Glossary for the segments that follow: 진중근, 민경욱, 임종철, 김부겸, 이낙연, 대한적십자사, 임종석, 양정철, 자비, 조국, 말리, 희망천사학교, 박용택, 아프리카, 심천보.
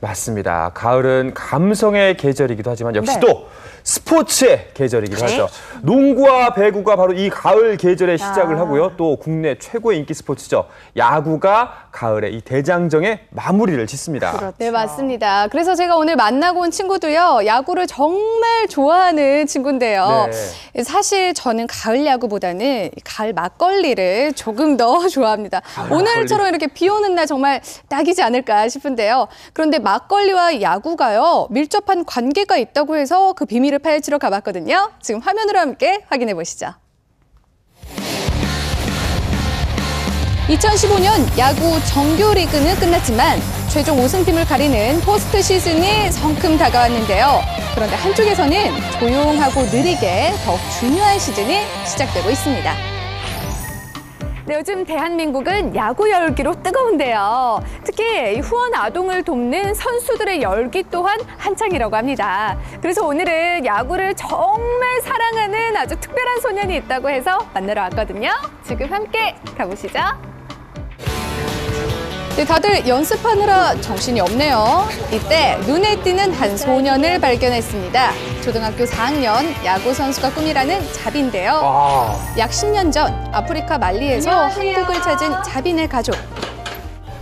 맞습니다. 가을은 감성의 계절이기도 하지만 역시 또 스포츠의 계절이기도 하죠. 농구와 배구가 바로 이 가을 계절에 시작을 하고요. 또 국내 최고의 인기 스포츠죠. 야구가 가을에 이 대장정의 마무리를 짓습니다. 그렇죠. 네, 맞습니다. 그래서 제가 오늘 만나고 온 친구도요. 야구를 정말 좋아하는 친구인데요. 네. 사실 저는 가을 야구보다는 가을 막걸리를 조금 더 좋아합니다. 오늘처럼 이렇게 비 오는 날 정말 딱이지 않을까 싶은데요. 그런데 막걸리와 야구가요, 밀접한 관계가 있다고 해서 그 비밀을 파헤치러 가봤거든요. 지금 화면으로 함께 확인해 보시죠. 2015년 야구 정규리그는 끝났지만 최종 우승팀을 가리는 포스트 시즌이 성큼 다가왔는데요. 그런데 한쪽에서는 조용하고 느리게 더욱 중요한 시즌이 시작되고 있습니다. 네, 요즘 대한민국은 야구 열기로 뜨거운데요. 특히 후원 아동을 돕는 선수들의 열기 또한 한창이라고 합니다. 그래서 오늘은 야구를 정말 사랑하는 아주 특별한 소년이 있다고 해서 만나러 왔거든요. 지금 함께 가보시죠. 네, 다들 연습하느라 정신이 없네요. 이때 눈에 띄는 한 소년을 발견했습니다. 초등학교 4학년 야구 선수가 꿈이라는 자빈인데요. 약 10년 전 아프리카 말리에서 안녕하세요. 한국을 찾은 자빈의 가족.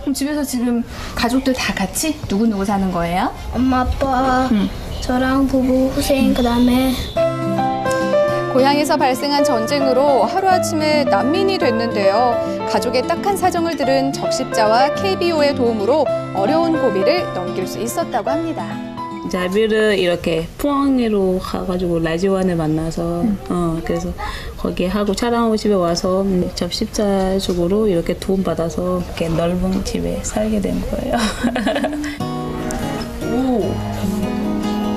그럼 집에서 지금 가족들 다 같이 누구누구 사는 거예요? 엄마, 아빠, 저랑 부부, 후생, 그다음에 고향에서 발생한 전쟁으로 하루아침에 난민이 됐는데요. 가족의 딱한 사정을 들은 적십자와 KBO의 도움으로 어려운 고비를 넘길 수 있었다고 합니다. 자비를 이렇게 포항으로 가가지고 라지완을 만나서 그래서 거기 하고 촬영하고 집에 와서 적십자 쪽으로 이렇게 도움받아서 이렇게 넓은 집에 살게 된 거예요.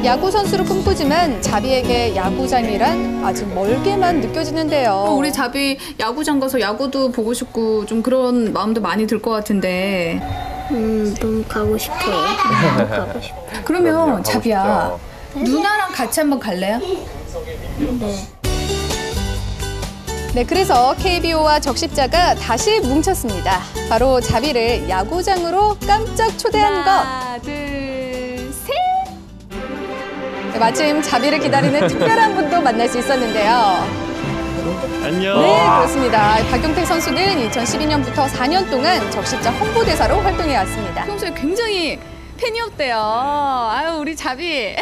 야구 선수를 꿈꾸지만 자비에게 야구장이란 아직 멀게만 느껴지는데요. 우리 자비 야구장 가서 야구도 보고 싶고 좀 그런 마음도 많이 들 것 같은데. 너무 가고 싶어요. 너무 가고 싶어요. 그러면 자비야, 누나랑 같이 한번 갈래요? 네. 네, 그래서 KBO와 적십자가 다시 뭉쳤습니다. 바로 자비를 야구장으로 깜짝 초대한 것. 하나, 둘. 마침 자비를 기다리는 특별한 분도 만날 수 있었는데요. 안녕. 네, 그렇습니다. 박용택 선수는 2012년부터 4년 동안 적십자 홍보대사로 활동해 왔습니다. 평소에 굉장히 팬이었대요. 아유, 우리 자비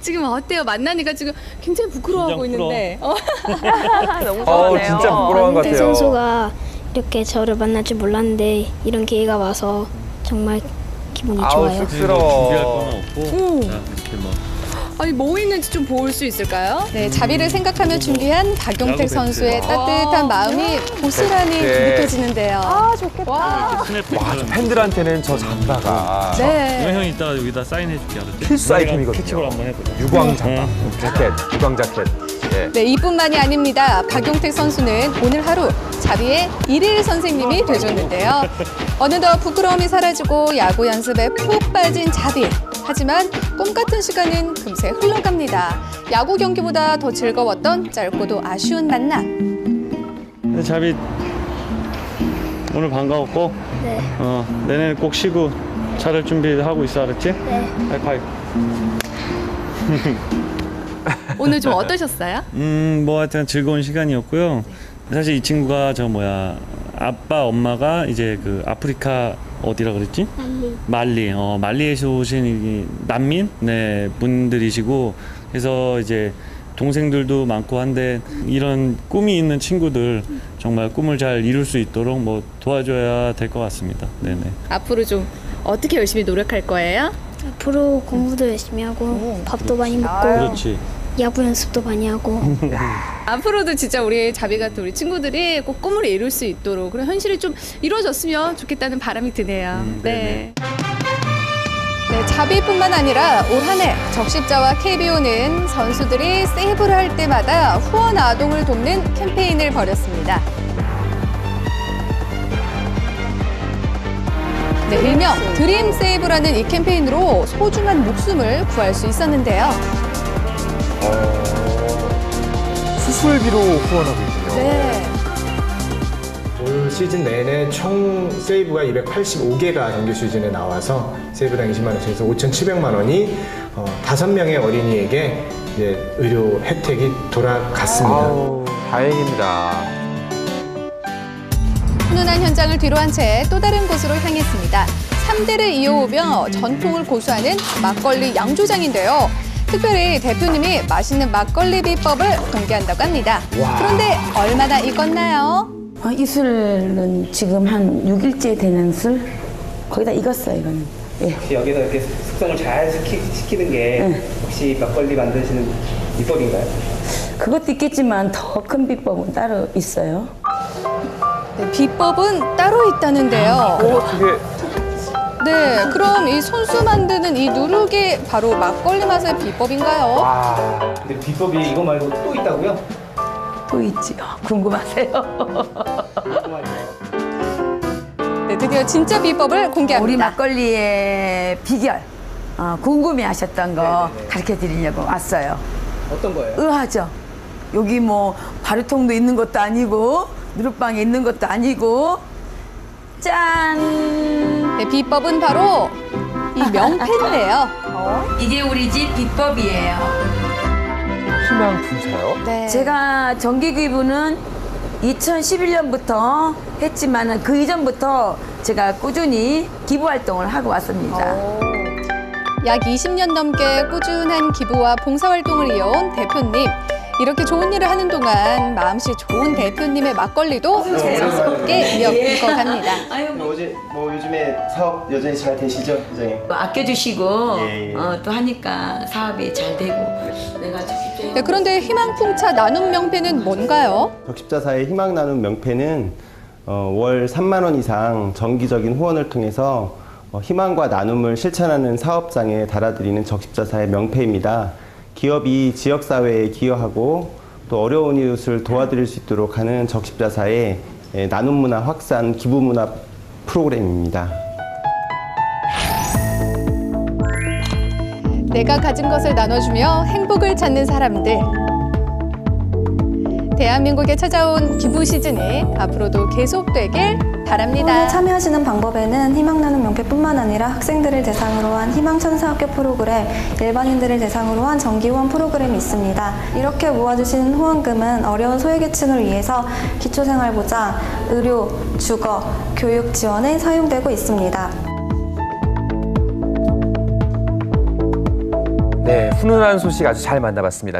지금 어때요? 만나니까 지금 굉장히 부끄러워하고 있는데. 너무 좋아하네요. 진짜 부끄러운 것 같아요. 박용택 선수가 이렇게 저를 만날 줄 몰랐는데 이런 기회가 와서 정말 기분이 좋아요. 쑥스러워. 준비할 건 없고. 아니, 뭐 있는지 좀 볼 수 있을까요? 네, 자비를 생각하며 준비한 박용택 선수의 따뜻한 마음이 고스란히 느껴지는데요. 아, 좋겠다. 팬들한테는 저 잠바가. 네. 형 이따가 여기다 사인해줄게, 알았지? 필수 아이템이거든요. 유광 잠바, 자켓, 유광 자켓. 네. 네, 이뿐만이 아닙니다. 박용택 선수는 오늘 하루 자비의 일일 선생님이 되줬는데요. 어느덧 부끄러움이 사라지고 야구 연습에 푹 빠진 자비. 하지만 꿈 같은 시간은 금세 흘러갑니다. 야구 경기보다 더 즐거웠던 짧고도 아쉬운 만남. 자비, 오늘 반가웠고 내년에 꼭 쉬고 잘할 준비하고 있어, 알았지? 네. 하이파이브. 오늘 좀 어떠셨어요? 뭐 하여튼 즐거운 시간이었고요. 사실 이 친구가 아빠, 엄마가 이제 그 아프리카 어디라 그랬지? 말리. 말리에서 오신 난민 분들이시고, 그래서 이제 동생들도 많고 한데 이런 꿈이 있는 친구들 정말 꿈을 잘 이룰 수 있도록 뭐 도와줘야 될 것 같습니다. 네네. 앞으로 좀 어떻게 열심히 노력할 거예요? 앞으로 공부도 열심히 하고 밥도 많이 먹고. 그렇지. 야구 연습도 많이 하고. 앞으로도 진짜 우리 자비 같은 우리 친구들이 꼭 꿈을 이룰 수 있도록 그런 현실이 좀 이루어졌으면 좋겠다는 바람이 드네요. 네, 자비뿐만 아니라 올 한 해 적십자와 KBO는 선수들이 세이브를 할 때마다 후원 아동을 돕는 캠페인을 벌였습니다. 네, 일명 드림 세이브라는 이 캠페인으로 소중한 목숨을 구할 수 있었는데요. 수술비로 후원하고 있군요. 네. 올 시즌 내내 총 세이브가 285개가 정규 시즌에 나와서 세이브당 20만 원에서 5,700만 원이 5명의 어린이에게 이제 의료 혜택이 돌아갔습니다. 아우, 다행입니다. 훈훈한 현장을 뒤로한 채 또 다른 곳으로 향했습니다. 3대를 이어오며 전통을 고수하는 막걸리 양조장인데요. 특별히 대표님이 맛있는 막걸리 비법을 공개한다고 합니다. 와. 그런데 얼마나 익었나요? 이 술은 지금 한 6일째 되는 술. 거의 다 익었어요, 이거는. 예. 혹시 여기서 이렇게 숙성을 잘 시키는 게 네. 혹시 막걸리 만드시는 비법인가요? 그것도 있겠지만 더 큰 비법은 따로 있어요. 네, 비법은 따로 있다는데요. 네, 그럼 이 손수 만드는 이 누룩이 바로 막걸리 맛의 비법인가요? 와, 근데 비법이 이거 말고 또 있다고요? 또 있지요. 궁금하세요? 네, 드디어 진짜 비법을 공개합니다. 우리 막걸리의 비결, 궁금해하셨던 거 가르쳐드리려고 왔어요. 어떤 거예요? 의아하죠. 여기 뭐 발효통도 있는 것도 아니고 누룩방에 있는 것도 아니고 짠! 네, 비법은 바로 이 명패인데요. 이게 우리 집 비법이에요. 희망 분사요? 네. 제가 정기기부는 2011년부터 했지만 그 이전부터 제가 꾸준히 기부활동을 하고 왔습니다. 약 20년 넘게 꾸준한 기부와 봉사활동을 이어온 대표님. 이렇게 좋은 일을 하는 동안 마음씨 좋은 대표님의 막걸리도 재미있게 이어갈 겁니다. 아유, 뭐 요즘에 사업 여전히 잘 되시죠, 회장님? 아껴주시고 예, 예. 또 하니까 사업이 잘 되고 내가 적십자. 네, 그런데 희망풍차 나눔 명패는 뭔가요? 적십자사의 희망 나눔 명패는 월 3만 원 이상 정기적인 후원을 통해서 희망과 나눔을 실천하는 사업장에 달아드리는 적십자사의 명패입니다. 기업이 지역사회에 기여하고 또 어려운 이웃을 도와드릴 수 있도록 하는 적십자사의 나눔 문화 확산 기부 문화 프로그램입니다. 내가 가진 것을 나눠주며 행복을 찾는 사람들. 대한민국에 찾아온 기부 시즌이 앞으로도 계속되길 바랍니다. 참여하시는 방법에는 희망나눔 명패뿐만 아니라 학생들을 대상으로 한 희망천사학교 프로그램, 일반인들을 대상으로 한 정기후원 프로그램이 있습니다. 이렇게 모아주신 후원금은 어려운 소외계층을 위해서 기초생활보장, 의료, 주거, 교육 지원에 사용되고 있습니다. 네, 훈훈한 소식 아주 잘 만나봤습니다.